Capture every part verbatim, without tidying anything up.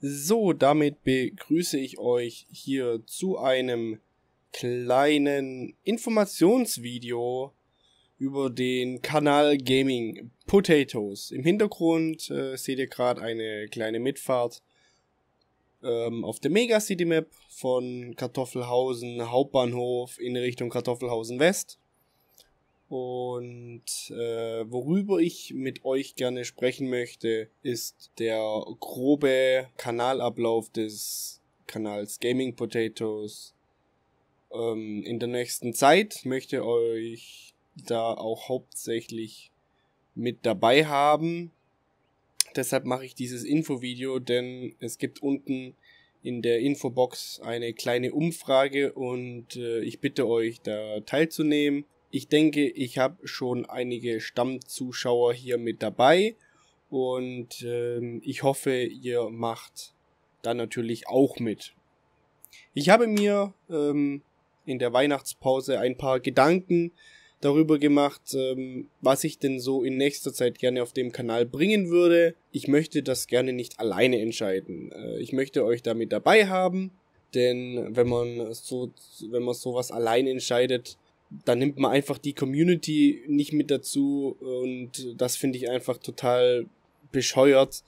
So, damit begrüße ich euch hier zu einem kleinen Informationsvideo über den Kanal Gaming Potatoes. Im Hintergrund äh, seht ihr gerade eine kleine Mitfahrt ähm, auf der Megacity Map von Kartoffelhausen Hauptbahnhof in Richtung Kartoffelhausen West. Und äh, worüber ich mit euch gerne sprechen möchte, ist der grobe Kanalablauf des Kanals Gaming Potatoes. Ähm, in der nächsten Zeit möchte euch da auch hauptsächlich mit dabei haben. Deshalb mache ich dieses Infovideo, denn es gibt unten in der Infobox eine kleine Umfrage und äh, ich bitte euch, da teilzunehmen. Ich denke, ich habe schon einige Stammzuschauer hier mit dabei und äh, ich hoffe, ihr macht da natürlich auch mit. Ich habe mir ähm, in der Weihnachtspause ein paar Gedanken darüber gemacht, ähm, was ich denn so in nächster Zeit gerne auf dem Kanal bringen würde. Ich möchte das gerne nicht alleine entscheiden. Äh, ich möchte euch da mit dabei haben, denn wenn man so, wenn man sowas allein entscheidet, dann nimmt man einfach die Community nicht mit dazu und das finde ich einfach total bescheuert,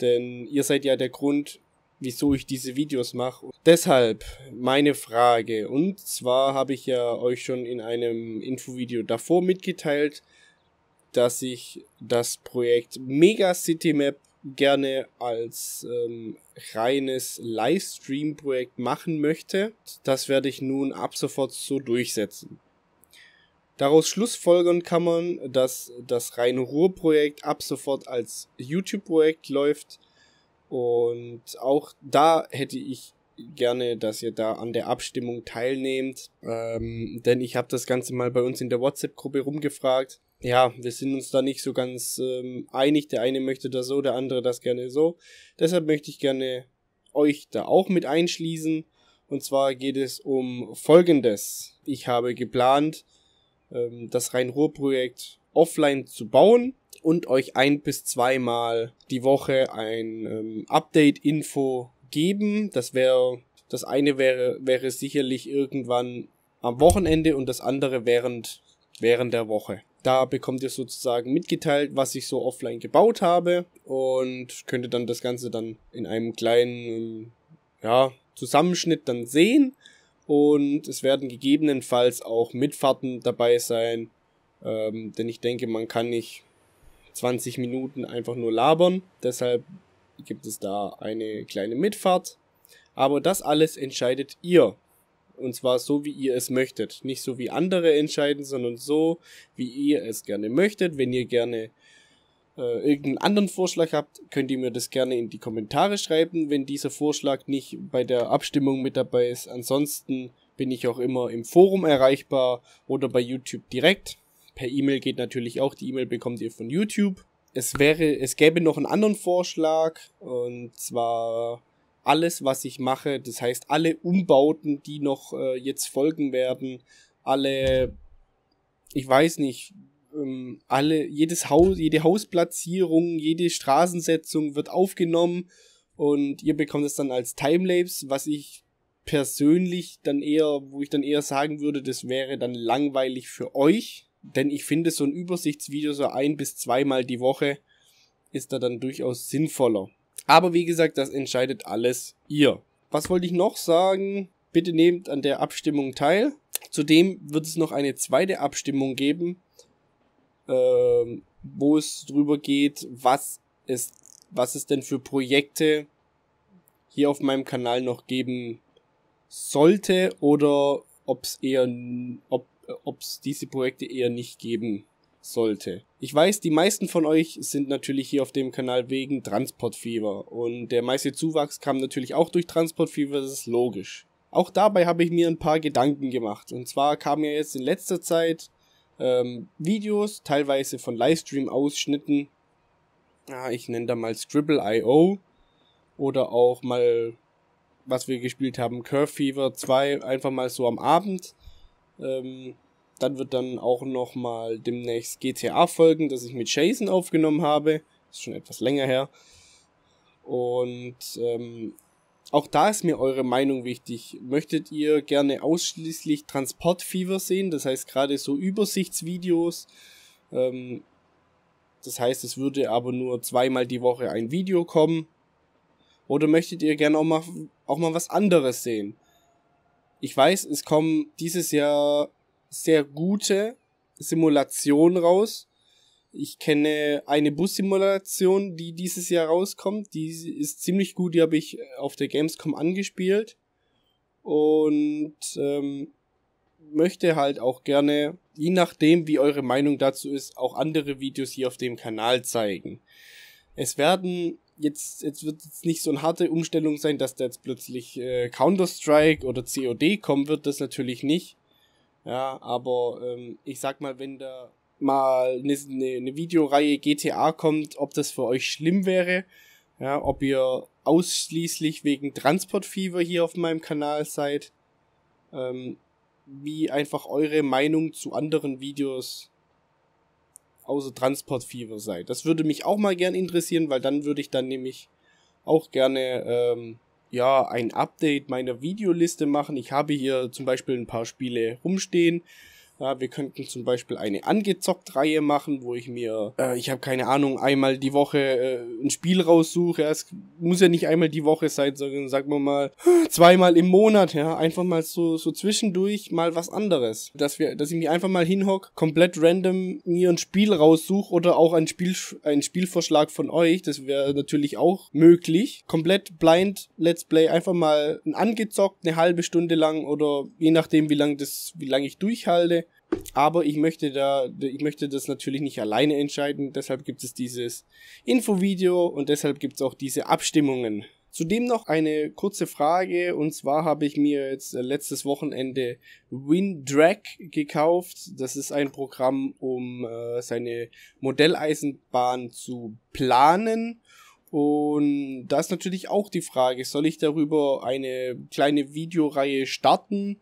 denn ihr seid ja der Grund, wieso ich diese Videos mache. Deshalb meine Frage, und zwar habe ich ja euch schon in einem Infovideo davor mitgeteilt, dass ich das Projekt Megacity Map gerne als ähm, reines Livestream-Projekt machen möchte. Das werde ich nun ab sofort so durchsetzen. Daraus schlussfolgern kann man, dass das Rhein-Ruhr-Projekt ab sofort als YouTube-Projekt läuft und auch da hätte ich gerne, dass ihr da an der Abstimmung teilnehmt, ähm, denn ich habe das Ganze mal bei uns in der WhatsApp-Gruppe rumgefragt. Ja, wir sind uns da nicht so ganz ähm, einig, der eine möchte das so, der andere das gerne so. Deshalb möchte ich gerne euch da auch mit einschließen und zwar geht es um Folgendes. Ich habe geplant, das Rhein-Ruhr-Projekt offline zu bauen und euch ein- bis zweimal die Woche ein ähm, Update-Info geben. Das wäre, das eine wäre, wäre sicherlich irgendwann am Wochenende und das andere während, während der Woche. Da bekommt ihr sozusagen mitgeteilt, was ich so offline gebaut habe und könnt ihr dann das Ganze dann in einem kleinen ja, Zusammenschnitt dann sehen. Und es werden gegebenenfalls auch Mitfahrten dabei sein, ähm, denn ich denke, man kann nicht zwanzig Minuten einfach nur labern. Deshalb gibt es da eine kleine Mitfahrt. Aber das alles entscheidet ihr. Und zwar so, wie ihr es möchtet. Nicht so, wie andere entscheiden, sondern so, wie ihr es gerne möchtet. Wenn ihr gerne äh, irgendeinen anderen Vorschlag habt, könnt ihr mir das gerne in die Kommentare schreiben, wenn dieser Vorschlag nicht bei der Abstimmung mit dabei ist. Ansonsten bin ich auch immer im Forum erreichbar oder bei YouTube direkt. Per E-Mail geht natürlich auch, die E-Mail bekommt ihr von YouTube. Es wäre, es gäbe noch einen anderen Vorschlag und zwar alles, was ich mache, das heißt alle Umbauten, die noch äh, jetzt folgen werden, alle, ich weiß nicht, alle, jedes Haus, jede Hausplatzierung, jede Straßensetzung wird aufgenommen und ihr bekommt es dann als Timelapse, was ich persönlich dann eher, wo ich dann eher sagen würde, das wäre dann langweilig für euch, denn ich finde so ein Übersichtsvideo so ein- bis zweimal die Woche ist da dann durchaus sinnvoller. Aber wie gesagt, das entscheidet alles ihr. Was wollte ich noch sagen? Bitte nehmt an der Abstimmung teil. Zudem wird es noch eine zweite Abstimmung geben, wo es drüber geht, was es, was es denn für Projekte hier auf meinem Kanal noch geben sollte oder ob es eher, ob, ob's diese Projekte eher nicht geben sollte. Ich weiß, die meisten von euch sind natürlich hier auf dem Kanal wegen Transportfieber und der meiste Zuwachs kam natürlich auch durch Transportfieber, das ist logisch. Auch dabei habe ich mir ein paar Gedanken gemacht und zwar kam ja jetzt in letzter Zeit Ähm, Videos, teilweise von Livestream-Ausschnitten, ah, ich nenne da mal Scribble I O oder auch mal, was wir gespielt haben, Curve Fever zwei, einfach mal so am Abend. Ähm, dann wird dann auch nochmal demnächst G T A folgen, das ich mit Jason aufgenommen habe, ist schon etwas länger her. Und ähm, auch da ist mir eure Meinung wichtig. Möchtet ihr gerne ausschließlich Transportfieber sehen? Das heißt gerade so Übersichtsvideos. Ähm, das heißt, es würde aber nur zweimal die Woche ein Video kommen. Oder möchtet ihr gerne auch mal, auch mal was anderes sehen? Ich weiß, es kommen dieses Jahr sehr gute Simulationen raus. Ich kenne eine Bussimulation, die dieses Jahr rauskommt. Die ist ziemlich gut, die habe ich auf der Gamescom angespielt. Und ähm, möchte halt auch gerne, je nachdem wie eure Meinung dazu ist, auch andere Videos hier auf dem Kanal zeigen. Es werden... Jetzt, jetzt wird es nicht so eine harte Umstellung sein, dass da jetzt plötzlich äh, Counter-Strike oder C O D kommen wird, das natürlich nicht. Ja, aber ähm, ich sag mal, wenn da mal eine, eine Videoreihe G T A kommt, ob das für euch schlimm wäre, ja, ob ihr ausschließlich wegen Transportfieber hier auf meinem Kanal seid, ähm, wie einfach eure Meinung zu anderen Videos außer Transportfieber sei. Das würde mich auch mal gern interessieren, weil dann würde ich dann nämlich auch gerne ähm, ja, ein Update meiner Videoliste machen. Ich habe hier zum Beispiel ein paar Spiele rumstehen. Ja, wir könnten zum Beispiel eine Angezockt-Reihe machen, wo ich mir, äh, ich habe keine Ahnung, einmal die Woche äh, ein Spiel raussuche. Ja, es muss ja nicht einmal die Woche sein, sondern sagen wir mal zweimal im Monat. Ja, einfach mal so, so zwischendurch mal was anderes. Dass wir, dass ich mich einfach mal hinhocke, komplett random mir ein Spiel raussuche oder auch ein Spiel, ein Spielvorschlag von euch. Das wäre natürlich auch möglich. Komplett blind Let's Play, einfach mal ein Angezockt, eine halbe Stunde lang oder je nachdem, wie lange das, wie lange ich durchhalte. Aber ich möchte da, ich möchte das natürlich nicht alleine entscheiden, deshalb gibt es dieses Infovideo und deshalb gibt es auch diese Abstimmungen. Zudem noch eine kurze Frage, und zwar habe ich mir jetzt letztes Wochenende WinTrack gekauft. Das ist ein Programm, um äh, seine Modelleisenbahn zu planen. Und da ist natürlich auch die Frage, soll ich darüber eine kleine Videoreihe starten?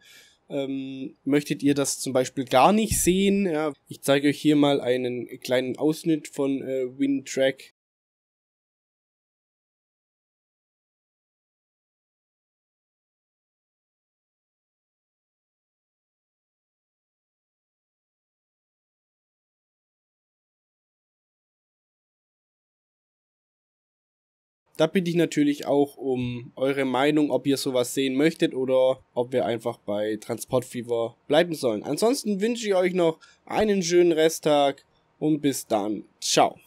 Ähm, möchtet ihr das zum Beispiel gar nicht sehen? Ja, ich zeige euch hier mal einen kleinen Ausschnitt von äh, WinTrack. Da bitte ich natürlich auch um eure Meinung, ob ihr sowas sehen möchtet oder ob wir einfach bei Transportfieber bleiben sollen. Ansonsten wünsche ich euch noch einen schönen Resttag und bis dann. Ciao.